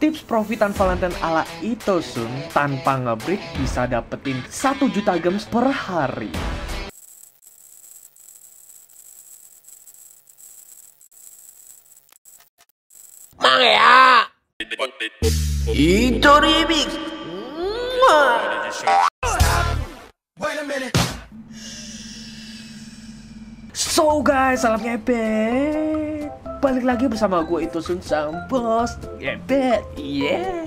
Tips profit tanpa Valentine ala Itosun tanpa ngebreak bisa dapetin 1 juta gems per hari. Mangya. Itu remix. So guys, salam ngepet. Balik lagi bersama gue Itosun sang bos ngepet. Yeah.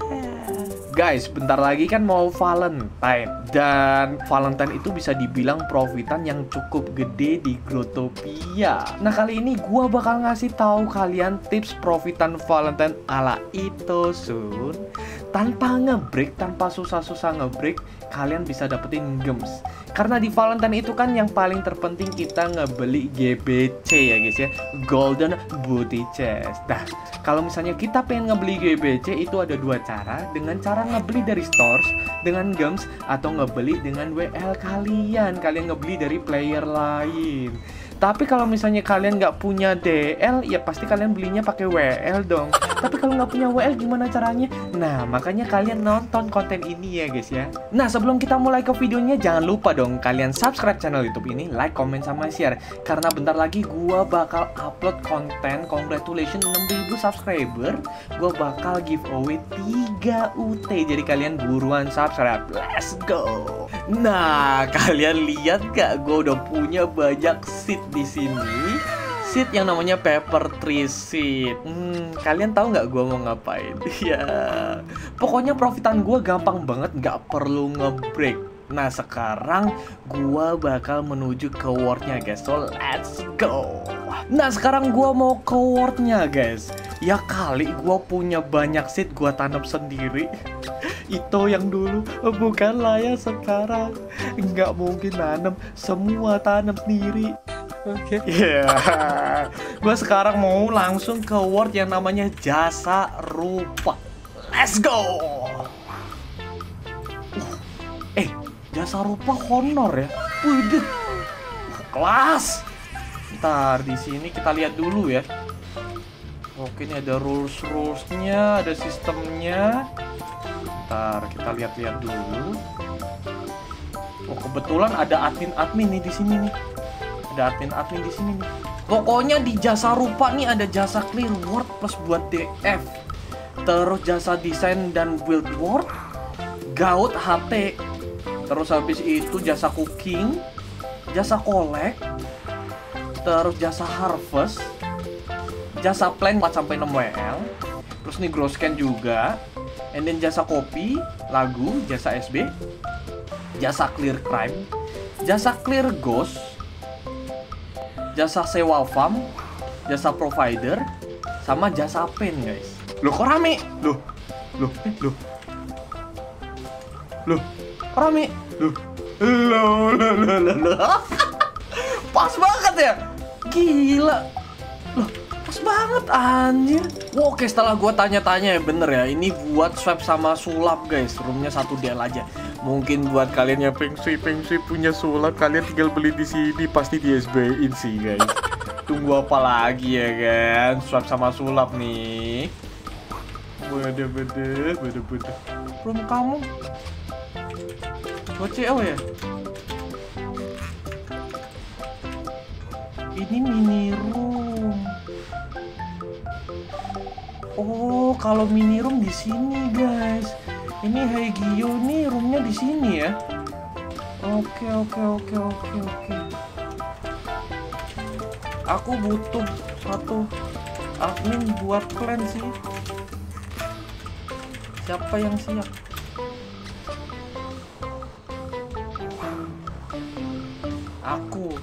Guys, bentar lagi kan mau Valentine, dan Valentine itu bisa dibilang profitan yang cukup gede di Growtopia. Nah, kali ini gua bakal ngasih tahu kalian tips profitan Valentine ala Itosun. Tanpa ngebreak, tanpa susah-susah ngebreak, kalian bisa dapetin gems. Karena di Valentine itu kan yang paling terpenting kita ngebeli GBC ya guys ya, Golden Booty Chest. Nah, kalau misalnya kita pengen ngebeli GBC itu ada dua cara, dengan cara ngebeli dari stores dengan gems atau ngebeli dengan WL kalian. Kalian ngebeli dari player lain. Tapi kalau misalnya kalian nggak punya DL, ya pasti kalian belinya pakai WL dong. Tapi kalau nggak punya WL gimana caranya? Nah, makanya kalian nonton konten ini ya guys ya. Nah, sebelum kita mulai ke videonya, jangan lupa dong kalian subscribe channel YouTube ini, like, comment, sama share. Karena bentar lagi gua bakal upload konten congratulations 6000 subscriber. Gua bakal giveaway 3 UT. Jadi kalian buruan subscribe. Let's go. Nah, kalian lihat gak? Gua udah punya banyak seat di sini. Seat yang namanya paper tree seat. Kalian tahu nggak gua mau ngapain? Ya, pokoknya profitan gua gampang banget, nggak perlu ngebreak. Nah, sekarang gua bakal menuju ke wordnya guys. So let's go. Nah, sekarang gua mau ke wordnya guys. Ya kali gua punya banyak seat, gua tanam sendiri. Itu yang dulu bukanlah yang sekarang. Nggak mungkin nanam semua, tanam sendiri. Oke. Yeah. Gue sekarang mau langsung ke word yang namanya jasa rupa. Let's go. Jasa rupa honor ya. Udah. Kelas. Ntar di sini kita lihat dulu ya. Oke, ini ada rules-rulesnya, ada sistemnya. Ntar kita lihat-lihat dulu. Oh, kebetulan ada admin-admin nih di sini nih. Pokoknya di jasa rupa nih ada jasa clear word plus buat DF, terus jasa desain dan build word, Gaut HP, terus habis itu jasa cooking, jasa collect, terus jasa harvest, jasa plan 4-6 WL, terus nih grow scan juga, and then jasa copy lagu, jasa SB, jasa clear crime, jasa clear ghost, jasa sewa farm, jasa provider, sama jasa pen guys. Loh, kok rame? Loh, pas banget ya? Gila. Loh, pas banget anjir. Wow, oke, setelah gua tanya-tanya ya, bener ya, ini buat swap sama sulap guys. Roomnya 1 DL aja. Mungkin buat kalian yang pengsi punya sulap, kalian tinggal beli di sini, pasti di SB-in sih guys. Tunggu apa lagi ya kan? Swap sama sulap nih. Beda. Room kamu buat CL ya? Ini mini room. Oh, kalau mini room di sini guys. Ini Haegyo nih roomnya di sini ya. Oke. Aku butuh satu admin buat clan sih. Siapa yang siap? Aku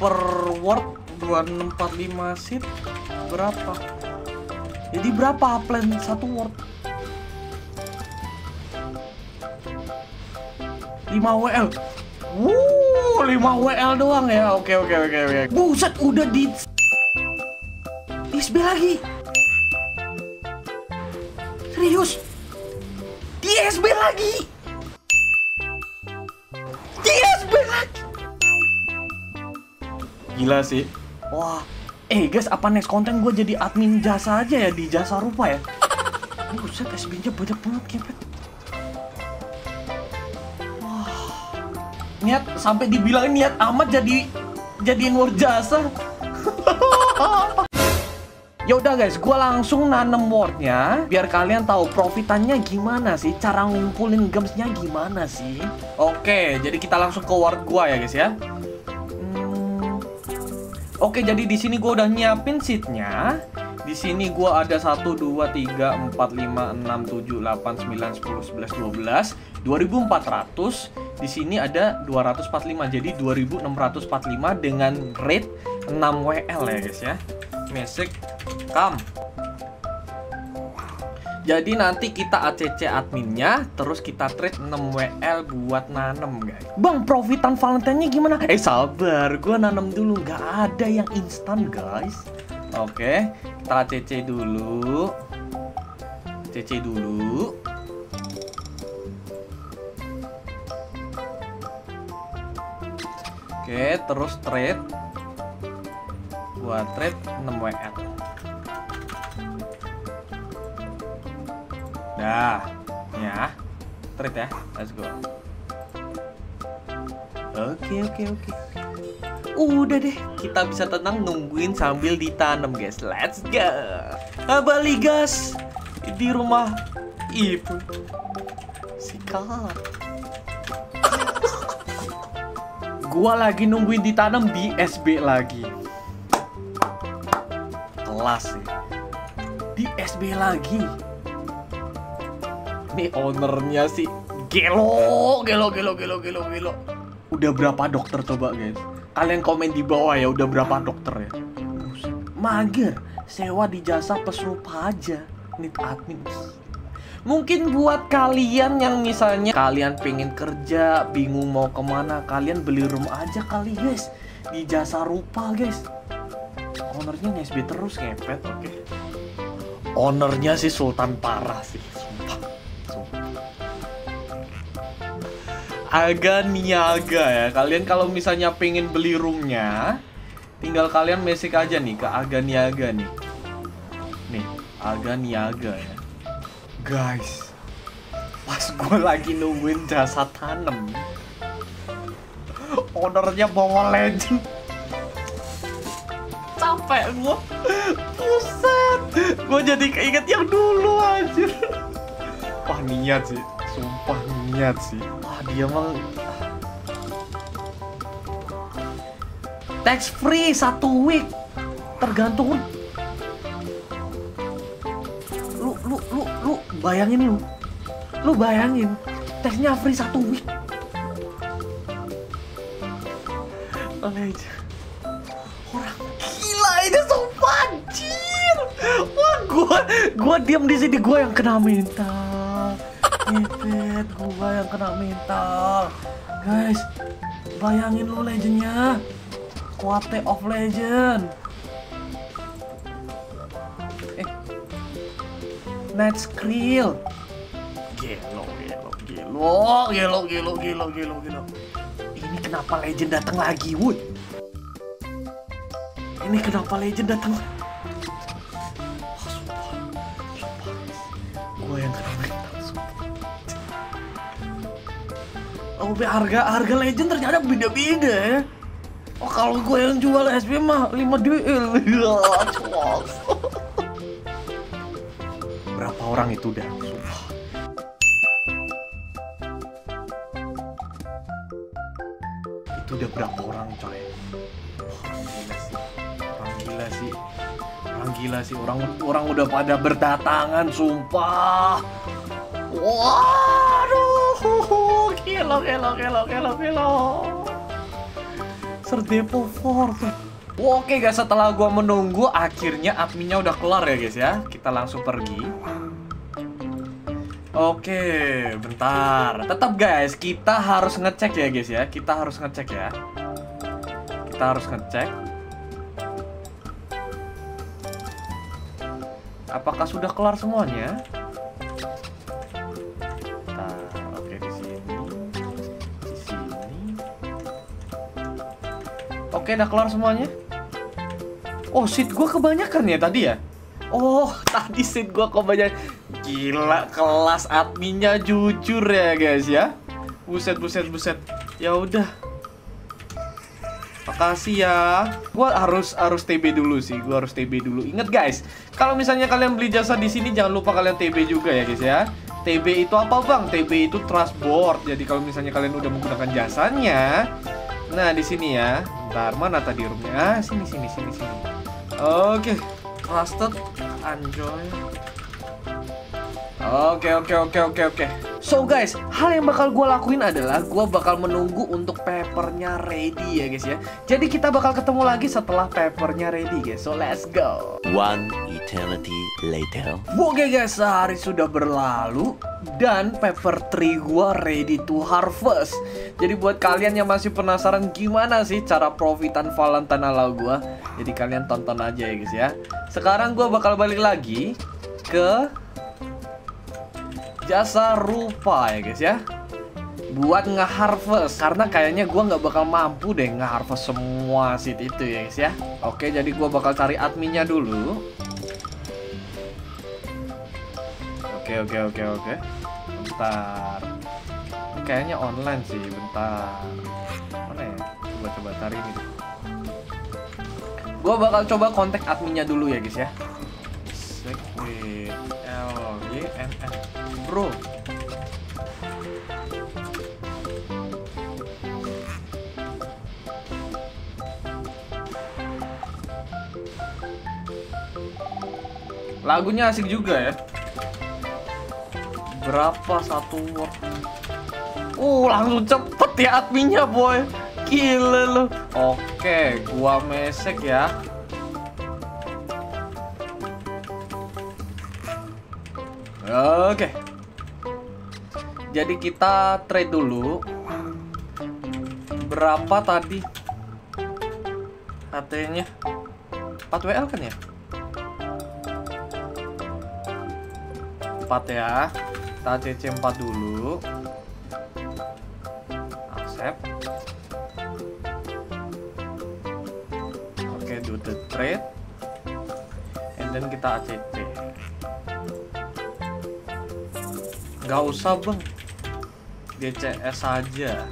per word 2645 seat berapa? Jadi berapa plan satu word? 5 WL. 5 WL doang ya. Oke. Buset, udah di SB lagi. Serius. Di SB lagi. Di SB lagi. Gila sih. Wah, Guys, apa next konten gue jadi admin jasa aja ya, di jasa rupa ya? Ini buset, SB-nya banyak banget kepet. Wah, niat sampai dibilang niat amat jadi ngurus jasa. Yaudah guys, gue langsung nanem wordnya biar kalian tahu profitannya gimana sih, cara ngumpulin gemsnya gimana sih. Oke, jadi kita langsung ke word gue ya guys ya. Oke, jadi di sini gue udah nyiapin seatnya. Di sini gue ada 1, 2, 3, 4, 5, 6, 7, 8, 9, 10, 11, 12 2400. Di sini ada 245, jadi 2645 dengan rate 6 WL ya guys ya. Message come. Jadi nanti kita ACC adminnya, terus kita trade 6 WL buat nanem guys. Bang, profitan Valentine-nya gimana? Sabar, gue nanem dulu, nggak ada yang instan guys. Oke, kita ACC dulu. ACC dulu. Oke, terus trade. Gua trade 6 WL. Dah, ya. Trade ya. Let's go. Oke. Udah deh, kita bisa tenang nungguin sambil ditanam, guys. Let's go. Kembali, guys. Di rumah itu si Kak. Gua lagi nungguin ditanam di SB lagi. Sih. Di SB lagi. Ini ownernya sih gelo. Udah berapa dokter coba guys? Kalian komen di bawah ya, udah berapa dokter ya? Mager, sewa di jasa peserupa aja. Need admin. Mungkin buat kalian yang misalnya kalian pengen kerja, bingung mau kemana, kalian beli rumah aja kali guys, di jasa rupa guys. Ownernya SB terus ngepet, oke. Ownernya sih Sultan parah sih, sumpah. Aga niaga ya. Kalian kalau misalnya pengen beli roomnya, tinggal kalian mesik aja nih ke Aga Niaga nih. Nih, Aga Niaga ya. Guys, pas gue lagi nungguin jasa tanam, ownernya bawa legend. Capek gue, pusat. Gue jadi keinget yang dulu anjir. Wah, niat sih, sumpah niat sih. Wah, dia emang tax free 1 week, tergantung lu bayangin, lu bayangin taxnya free 1 week. Legend. Gua diam di sini, gua yang kena mental. Ngepet, gua yang kena mental. Guys, bayangin lu legendnya. Kuate of legend. Let's krill. Gelo. Ini kenapa legend datang lagi, Wood? Ini kenapa legend datang? Harga legend ternyata beda-beda ya. Oh, kalau gue yang jual SB mah 5 DL. Berapa orang itu dah? Itu udah berapa orang coy? Orang gila sih. Orang udah pada berdatangan, sumpah. Waduh. Hello. Serdepo Fort. Oke guys, setelah gua menunggu, akhirnya adminnya udah kelar ya guys ya. Kita langsung pergi. Oke, bentar. Tetap guys, kita harus ngecek ya guys ya. Kita harus ngecek. Apakah sudah kelar semuanya? Oke, udah keluar semuanya. Oh, seed gua kebanyakan ya tadi ya? Oh, tadi seed gua kebanyakan. Gila, kelas adminnya jujur ya guys ya. Buset, buset, buset. Ya udah. Makasih ya. Gua harus TB dulu sih. Gua harus TB dulu. Ingat guys, kalau misalnya kalian beli jasa di sini jangan lupa kalian TB juga ya guys ya. TB itu apa, Bang? TB itu trust board. Jadi kalau misalnya kalian udah menggunakan jasanya, nah di sini ya. Bentar, mana tadi roomnya? Ah, sini sini sini sini. Oke. Trusted enjoy. Oke. So guys, hal yang bakal gue lakuin adalah gue bakal menunggu untuk papernya ready ya guys ya. Jadi kita bakal ketemu lagi setelah papernya ready guys. So let's go. One eternity later. Oke guys, sehari sudah berlalu dan paper 3 gue ready to harvest. Jadi buat kalian yang masih penasaran gimana sih cara profitan Valentine ala gue, jadi kalian tonton aja ya guys ya. Sekarang gue bakal balik lagi ke jasa rupa ya guys ya, buat nge-harvest. Karena kayaknya gue nggak bakal mampu deh nge-harvest semua seed itu ya guys ya. Oke, jadi gue bakal cari adminnya dulu. Oke. Bentar, ini kayaknya online sih. Bentar, mana ya? Coba cari ini. Gue bakal coba kontak adminnya dulu ya guys ya. Bro, lagunya asik juga ya. Berapa satu word? Langsung cepet ya adminnya boy. Gila lu. Oke, gua mesek ya. Oke. Jadi kita trade dulu. Berapa tadi AT-nya? 4 WL kan ya? 4 ya. Kita CC 4 dulu. Accept. Oke, do the trade. And then kita ACC. Gak usah bang, DCS aja.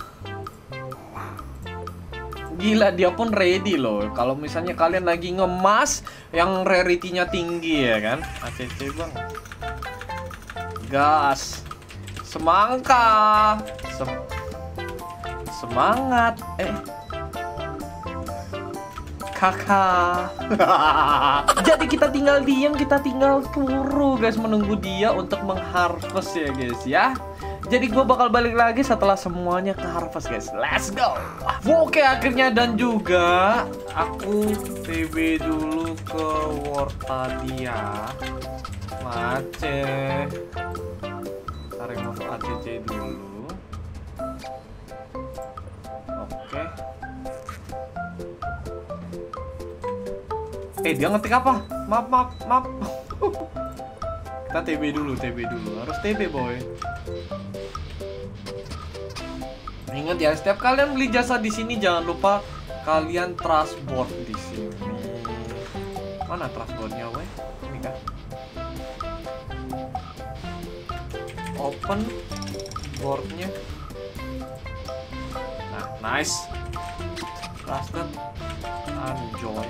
Gila, dia pun ready loh. Kalau misalnya kalian lagi ngemas yang rarity-nya tinggi ya kan. ACC bang. Gas. Semangka. Semangat. Kakak. Jadi kita tinggal diam, kita tinggal turu guys, menunggu dia untuk mengharvest ya guys ya. Jadi gue bakal balik lagi setelah semuanya ke harvest guys. Let's go. Oke, akhirnya dan juga aku TB dulu ke Wortadia. Mace. Tarik masuk ACC dulu. Oke. Dia ngetik apa? Maaf. Kita TB dulu. Harus TB, boy. Ingat ya, setiap kalian beli jasa di sini jangan lupa kalian trust board di sini. Mana trust boardnya, weh? Ini kan. Open boardnya. Nah, nice. Trusted and join.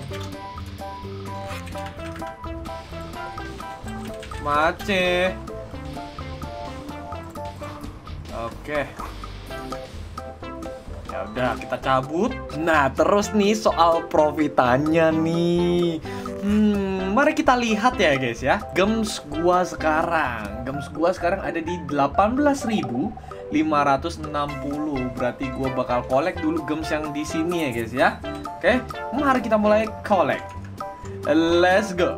Mace. Oke. Ya udah, kita cabut. Nah, terus nih soal profitannya nih. Mari kita lihat ya guys ya. Gems gua sekarang ada di 18.560. Berarti gua bakal collect dulu gems yang di sini ya guys ya. Oke, mari kita mulai collect. Let's go.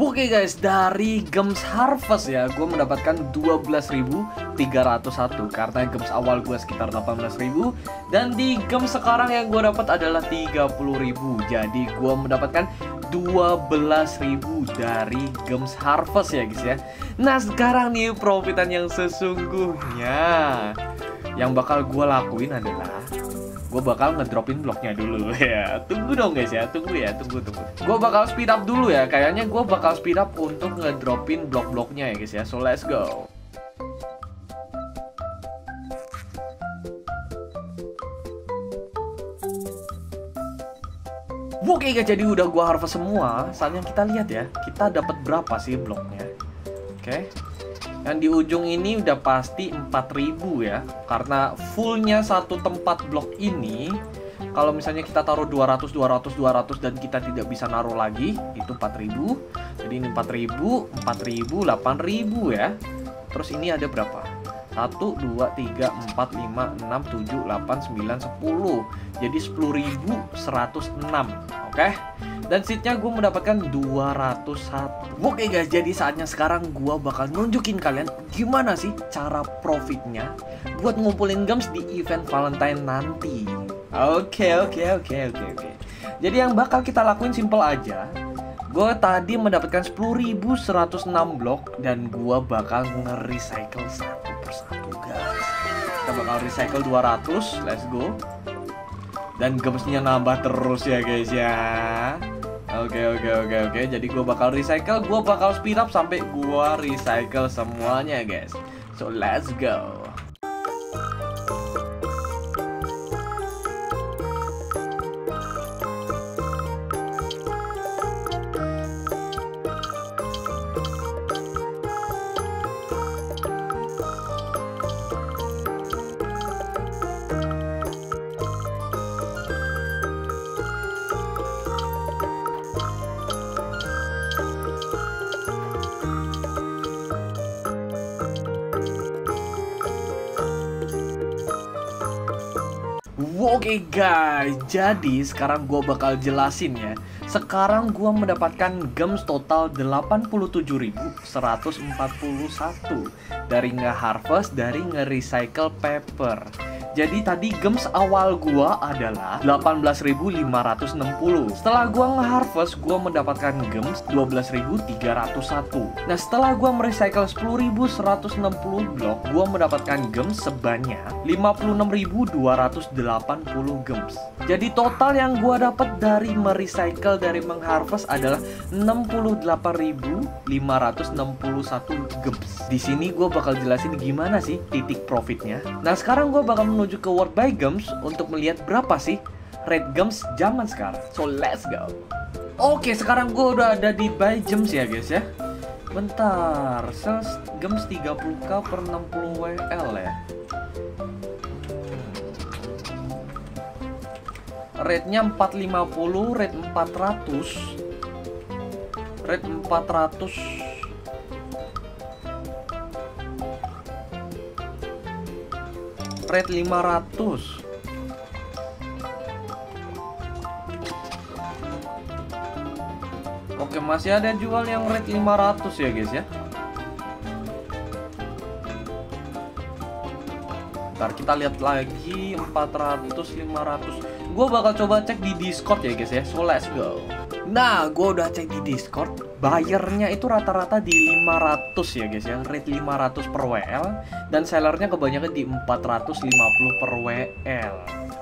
Oke guys, dari Gems Harvest ya, gue mendapatkan 12.301 karena Gems awal gue sekitar 18.000 dan di Gems sekarang yang gue dapat adalah 30.000. Jadi gue mendapatkan 12.000 dari Gems Harvest ya guys ya. Nah sekarang nih profitan yang sesungguhnya yang bakal gue lakuin adalah gue bakal ngedropin bloknya dulu ya. Tunggu dong guys ya, tunggu. Gue bakal speed up dulu ya, kayaknya gue bakal speed up untuk ngedropin blok-bloknya ya guys ya. So let's go. Oke guys, jadi udah gue harvest semua. Saatnya kita lihat ya, kita dapat berapa sih bloknya. Oke. Yang di ujung ini udah pasti 4.000 ya, karena fullnya satu tempat blok ini. Kalau misalnya kita taruh 200 dan kita tidak bisa naruh lagi, itu 4.000. Jadi ini 4.000, 8.000 ya. Terus ini ada berapa? 1, 2, 3, 4, 5, 6, 7, 8, 9, 10. Jadi 10.106. Oke. Dan seatnya gue mendapatkan 201. Oke guys, jadi saatnya sekarang gue bakal nunjukin kalian gimana sih cara profitnya buat ngumpulin gems di event Valentine nanti. Oke. Jadi yang bakal kita lakuin simple aja. Gue tadi mendapatkan 10.106 blok dan gue bakal nge-recycle satu persatu guys. Kita bakal recycle 200, let's go. Dan gemsnya nambah terus ya guys ya. Oke. Jadi gue bakal recycle, gue bakal speed up sampai gue recycle semuanya guys. So let's go. Oke guys, jadi sekarang gue bakal jelasin ya. Sekarang gue mendapatkan gems total 87.141 dari nge-harvest, dari nge-recycle paper. Jadi tadi gems awal gue adalah 18.560. Setelah gue nge-harvest, gue mendapatkan gems 12.301. Nah setelah gue merecycle 10.160 blok, gue mendapatkan gems sebanyak 56.280 gems. Jadi total yang gue dapat dari merecycle, dari mengharvest adalah 68.561 gems. Di sini gue bakal jelasin gimana sih titik profitnya. Nah sekarang gue bakal menuju ke World by Gems untuk melihat berapa sih rate gems zaman sekarang. So let's go. Oke, sekarang gue udah ada di Buy Gems ya guys ya. Bentar, sales gems 30k per 60 WL ya. Rate-nya 450, rate 400, rate 400. Rate 500. Oke, masih ada jual yang rate 500 ya guys ya. Ntar kita lihat lagi 400, 500. Gue bakal coba cek di Discord ya guys ya. So let's go. Nah gue udah cek di Discord, buyernya itu rata-rata di 500 ya guys ya, rate 500 per WL. Dan sellernya kebanyakan di 450 per WL.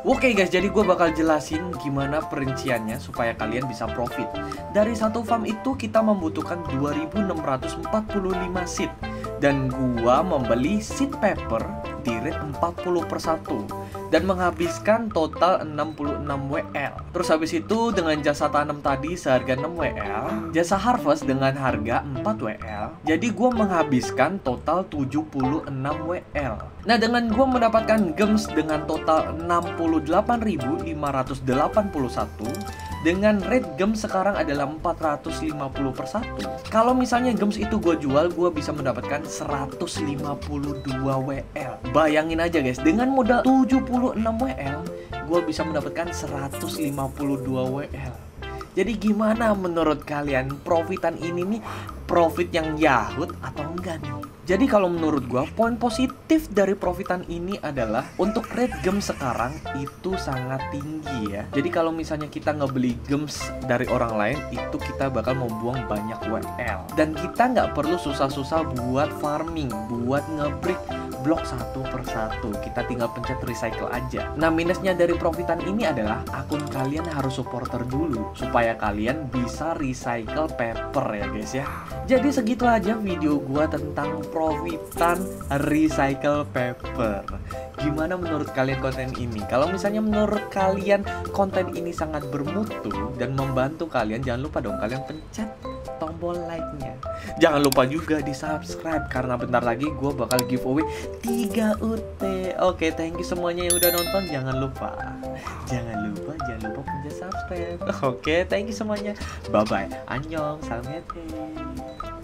Oke guys, jadi gue bakal jelasin gimana perinciannya supaya kalian bisa profit. Dari satu farm itu kita membutuhkan 2.645 seed. Dan gue membeli seed paper di rate 40 per 1 dan menghabiskan total 66 WL. Terus habis itu dengan jasa tanam tadi seharga 6 WL, jasa harvest dengan harga 4 WL. Jadi gue menghabiskan total 76 WL. Nah dengan gue mendapatkan gems dengan total 68.581 dengan rate gems sekarang adalah 450 per 1. Kalau misalnya gems itu gue jual, gue bisa mendapatkan 152 WL. Bayangin aja guys, dengan modal 76 WL, gue bisa mendapatkan 152 WL. Jadi gimana menurut kalian, profitan ini nih profit yang yahut atau enggak nih? Jadi kalau menurut gua, poin positif dari profitan ini adalah untuk rate gems sekarang itu sangat tinggi ya. Jadi kalau misalnya kita ngebeli gems dari orang lain, itu kita bakal membuang banyak WL. Dan kita nggak perlu susah-susah buat farming, buat nge-break blok satu persatu. Kita tinggal pencet recycle aja. Nah, minusnya dari profitan ini adalah akun kalian harus supporter dulu, supaya kalian bisa recycle paper ya guys ya. Jadi segitu aja video gua tentang profitan recycle paper. Gimana menurut kalian konten ini? Kalau misalnya menurut kalian konten ini sangat bermutu dan membantu kalian, jangan lupa dong kalian pencet tombol like-nya. Jangan lupa juga di subscribe, karena bentar lagi gue bakal giveaway 3 UT. Oke, thank you semuanya yang udah nonton. Jangan lupa pencet subscribe. Oke, thank you semuanya. Bye-bye. Annyeong, salmete.